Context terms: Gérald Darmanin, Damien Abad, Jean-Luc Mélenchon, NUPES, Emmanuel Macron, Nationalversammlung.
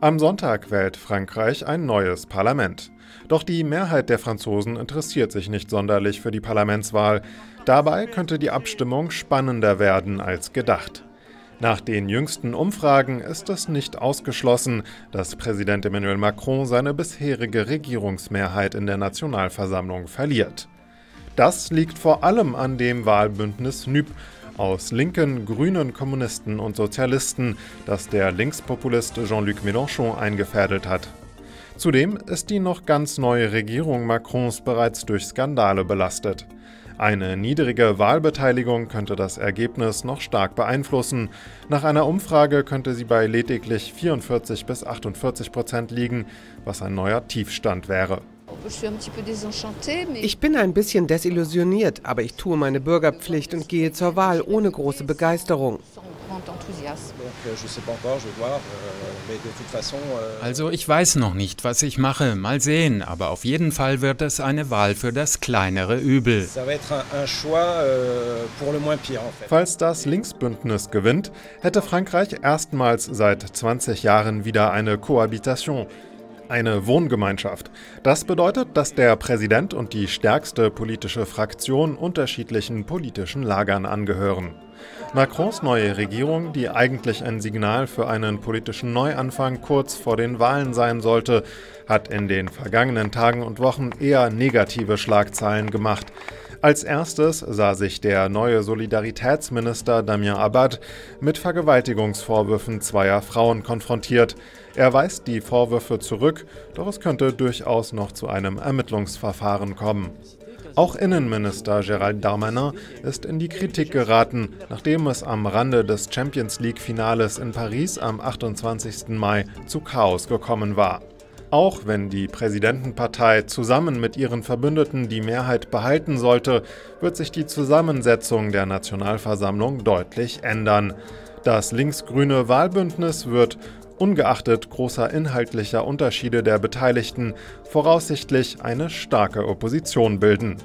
Am Sonntag wählt Frankreich ein neues Parlament. Doch die Mehrheit der Franzosen interessiert sich nicht sonderlich für die Parlamentswahl. Dabei könnte die Abstimmung spannender werden als gedacht. Nach den jüngsten Umfragen ist es nicht ausgeschlossen, dass Präsident Emmanuel Macron seine bisherige Regierungsmehrheit in der Nationalversammlung verliert. Das liegt vor allem an dem Wahlbündnis NUPES aus Linken, Grünen, Kommunisten und Sozialisten, das der Linkspopulist Jean-Luc Mélenchon eingefädelt hat. Zudem ist die noch ganz neue Regierung Macrons bereits durch Skandale belastet. Eine niedrige Wahlbeteiligung könnte das Ergebnis noch stark beeinflussen. Nach einer Umfrage könnte sie bei lediglich 44 bis 48% liegen, was ein neuer Tiefstand wäre. Ich bin ein bisschen desillusioniert, aber ich tue meine Bürgerpflicht und gehe zur Wahl ohne große Begeisterung. Also ich weiß noch nicht, was ich mache. Mal sehen. Aber auf jeden Fall wird es eine Wahl für das kleinere Übel. Falls das Linksbündnis gewinnt, hätte Frankreich erstmals seit 20 Jahren wieder eine Kohabitation, eine Wohngemeinschaft. Das bedeutet, dass der Präsident und die stärkste politische Fraktion unterschiedlichen politischen Lagern angehören. Macrons neue Regierung, die eigentlich ein Signal für einen politischen Neuanfang kurz vor den Wahlen sein sollte, hat in den vergangenen Tagen und Wochen eher negative Schlagzeilen gemacht. Als erstes sah sich der neue Solidaritätsminister Damien Abad mit Vergewaltigungsvorwürfen zweier Frauen konfrontiert. Er weist die Vorwürfe zurück, doch es könnte durchaus noch zu einem Ermittlungsverfahren kommen. Auch Innenminister Gérald Darmanin ist in die Kritik geraten, nachdem es am Rande des Champions-League-Finales in Paris am 28. Mai zu Chaos gekommen war. Auch wenn die Präsidentenpartei zusammen mit ihren Verbündeten die Mehrheit behalten sollte, wird sich die Zusammensetzung der Nationalversammlung deutlich ändern. Das linksgrüne Wahlbündnis wird, ungeachtet großer inhaltlicher Unterschiede der Beteiligten, voraussichtlich eine starke Opposition bilden.